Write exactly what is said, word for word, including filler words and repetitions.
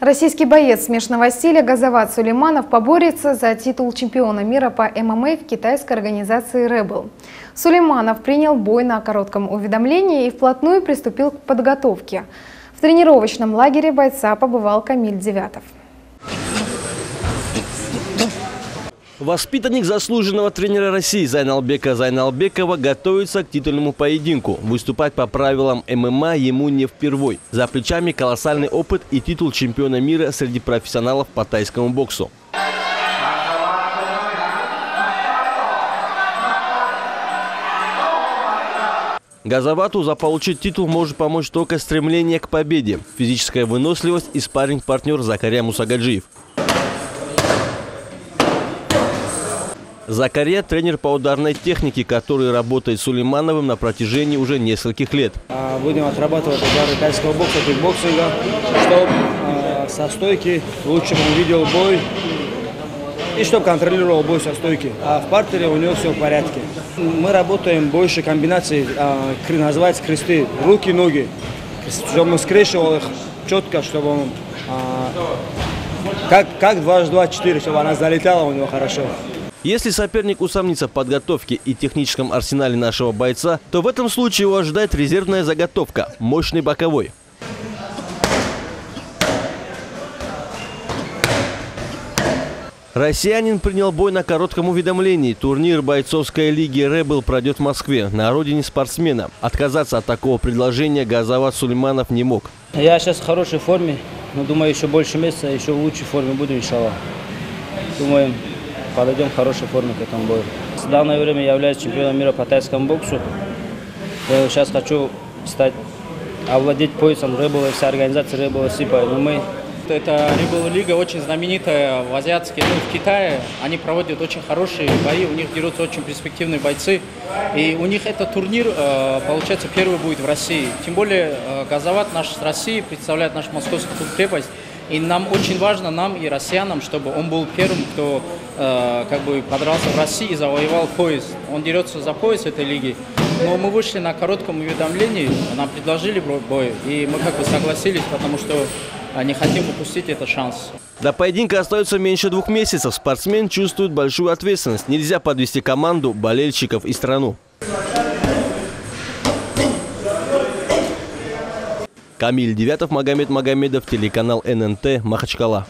Российский боец смешанного стиля Газават Сулейманов поборется за титул чемпиона мира по ММА в китайской организации Rebel. Сулейманов принял бой на коротком уведомлении и вплотную приступил к подготовке. В тренировочном лагере бойца побывал Камиль Девятов. Воспитанник заслуженного тренера России Зайналбека Зайналбекова готовится к титульному поединку. Выступать по правилам ММА ему не впервой. За плечами колоссальный опыт и титул чемпиона мира среди профессионалов по тайскому боксу. Газавату заполучить титул может помочь только стремление к победе, физическая выносливость и спарринг-партнер Закарья Мусагаджиев. Закарья – тренер по ударной технике, который работает с Сулеймановым на протяжении уже нескольких лет. Будем отрабатывать удары тайского бокса, кикбоксинга, чтобы со стойки лучше увидел бой и чтобы контролировал бой со стойки. А в партере у него все в порядке. Мы работаем больше комбинаций, называется кресты, руки, ноги, чтобы он скрещивал их четко, чтобы он как, как дважды два четыре, чтобы она залетала у него хорошо. Если соперник усомнится в подготовке и техническом арсенале нашего бойца, то в этом случае его ожидает резервная заготовка – мощный боковой. Россиянин принял бой на коротком уведомлении. Турнир бойцовской лиги «Rebel» пройдет в Москве, на родине спортсмена. Отказаться от такого предложения Газават Сулейманов не мог. Я сейчас в хорошей форме, но думаю, еще больше месяца, еще в лучшей форме буду, иншаллах. Думаю, подойдем в хорошей форме к этому бою. В данное время я являюсь чемпионом мира по тайскому боксу. Я сейчас хочу стать, овладеть поясом Rebel, вся организация Rebel Сипа. Мы... Это Rebel лига очень знаменитая в азиатске, ну, в Китае. Они проводят очень хорошие бои, у них дерутся очень перспективные бойцы. И у них этот турнир, получается, первый будет в России. Тем более Газават наш с России представляет нашу московскую крепость. И нам очень важно, нам и россиянам, чтобы он был первым, кто э, как бы подрался в России и завоевал пояс. Он дерется за пояс этой лиги. Но мы вышли на коротком уведомлении, нам предложили бой, и мы как бы согласились, потому что не хотим упустить этот шанс. До поединка остается меньше двух месяцев. Спортсмен чувствует большую ответственность. Нельзя подвести команду, болельщиков и страну. Камиль Девятов, Магомед Магомедов, телеканал Н Н Т, Махачкала.